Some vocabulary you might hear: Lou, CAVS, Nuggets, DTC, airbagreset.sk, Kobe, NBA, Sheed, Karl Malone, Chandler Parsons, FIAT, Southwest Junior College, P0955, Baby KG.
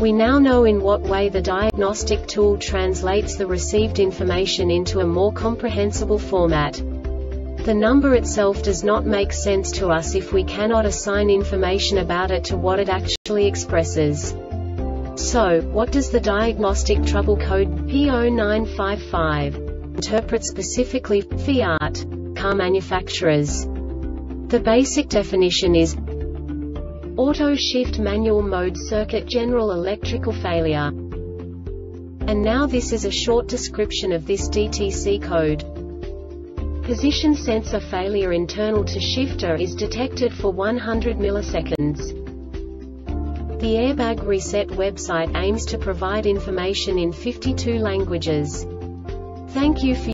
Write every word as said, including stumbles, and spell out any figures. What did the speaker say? We now know in what way the diagnostic tool translates the received information into a more comprehensible format. The number itself does not make sense to us if we cannot assign information about it to what it actually expresses. So, what does the diagnostic trouble code P zero nine five five interpret specifically for Fiat car manufacturers? The basic definition is auto shift manual mode circuit general electrical failure. And now this is a short description of this D T C code. Position sensor failure internal to shifter is detected for one hundred milliseconds. The Airbag Reset website aims to provide information in fifty-two languages. Thank you for